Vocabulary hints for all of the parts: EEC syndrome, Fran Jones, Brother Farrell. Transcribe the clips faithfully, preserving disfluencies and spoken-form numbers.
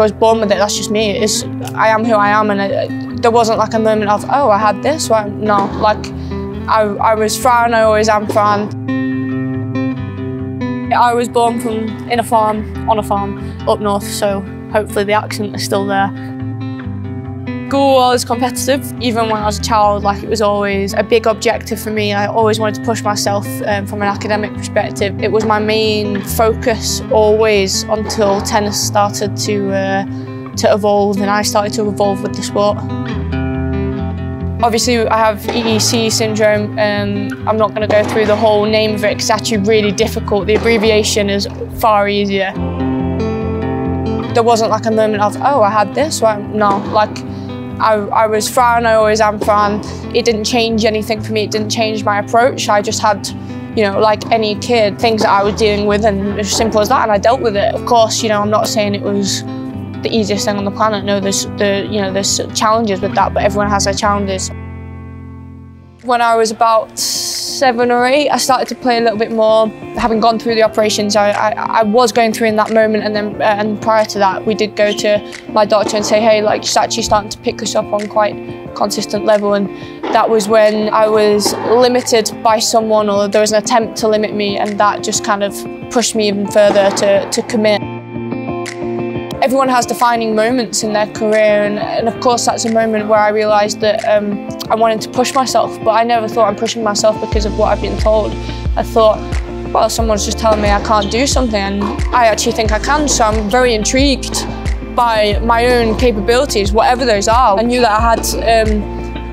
I was born with it, that's just me. It's, I am who I am, and it, there wasn't like a moment of, oh, I had this, well, no. Like, I, I was Fran, I always am Fran. I was born from in a farm, on a farm, up north, so hopefully the accent is still there. School was competitive. Even when I was a child, like, it was always a big objective for me. I always wanted to push myself um, from an academic perspective. It was my main focus always until tennis started to, uh, to evolve, and I started to evolve with the sport. Obviously, I have E E C syndrome. Um, I'm not going to go through the whole name of it because it's actually really difficult. The abbreviation is far easier. There wasn't like a moment of, oh, I had this, well, no. Like, I, I was Fran, I always am Fran. It didn't change anything for me, it didn't change my approach. I just had, you know, like any kid, things that I was dealing with, and as simple as that, and I dealt with it. Of course, you know, I'm not saying it was the easiest thing on the planet. No, there's, the, you know, there's challenges with that, but everyone has their challenges. When I was about seven or eight, I started to play a little bit more. Having gone through the operations, I, I, I was going through in that moment, and then uh, and prior to that, we did go to my doctor and say, hey, like, she's actually starting to pick us up on quite consistent level, and that was when I was limited by someone, or there was an attempt to limit me, and that just kind of pushed me even further to, to commit. Everyone has defining moments in their career, and, and of course that's a moment where I realised that um, I wanted to push myself, but I never thought I'm pushing myself because of what I've been told. I thought, well, someone's just telling me I can't do something, and I actually think I can, so I'm very intrigued by my own capabilities, whatever those are. I knew that I had um,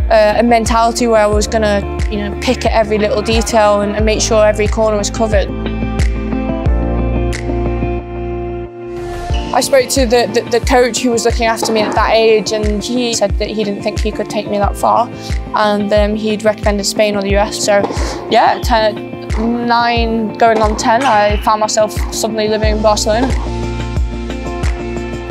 a, a mentality where I was going to, you know, pick at every little detail and, and make sure every corner was covered. I spoke to the, the, the coach who was looking after me at that age, and he said that he didn't think he could take me that far, and um, he'd recommended Spain or the U S. So yeah, ten, nine going on ten, I found myself suddenly living in Barcelona.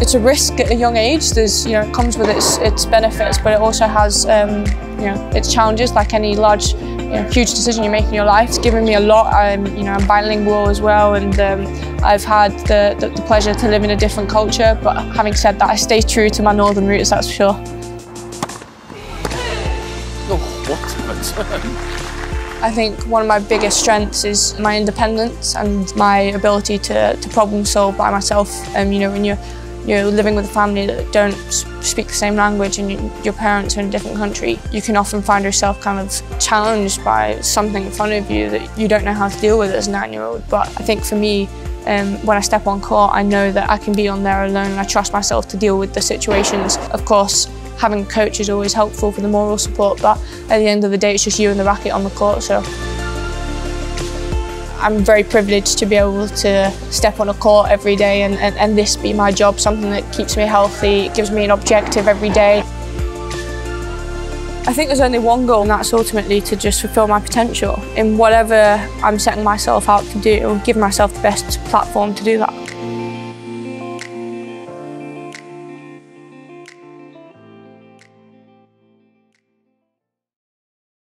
It's a risk at a young age. There's, you know, it comes with its, its benefits, but it also has um, you know, its challenges, like any large, you know, huge decision you make in your life. It's given me a lot. I'm, you know, I'm bilingual as well, and um, I've had the, the, the pleasure to live in a different culture, but having said that, I stay true to my northern roots, that's for sure. Oh, what a turn. I think one of my biggest strengths is my independence and my ability to, to problem solve by myself. Um, you know, when you're, you're living with a family that don't speak the same language, and you, your parents are in a different country, you can often find yourself kind of challenged by something in front of you that you don't know how to deal with as a nine-year-old. But I think for me, Um, when I step on court, I know that I can be on there alone, and I trust myself to deal with the situations. Of course, having a coach is always helpful for the moral support, but at the end of the day, it's just you and the racket on the court, so. I'm very privileged to be able to step on a court every day and, and, and this be my job, something that keeps me healthy, it gives me an objective every day. I think there's only one goal, and that's ultimately to just fulfil my potential in whatever I'm setting myself out to do, and give myself the best platform to do that.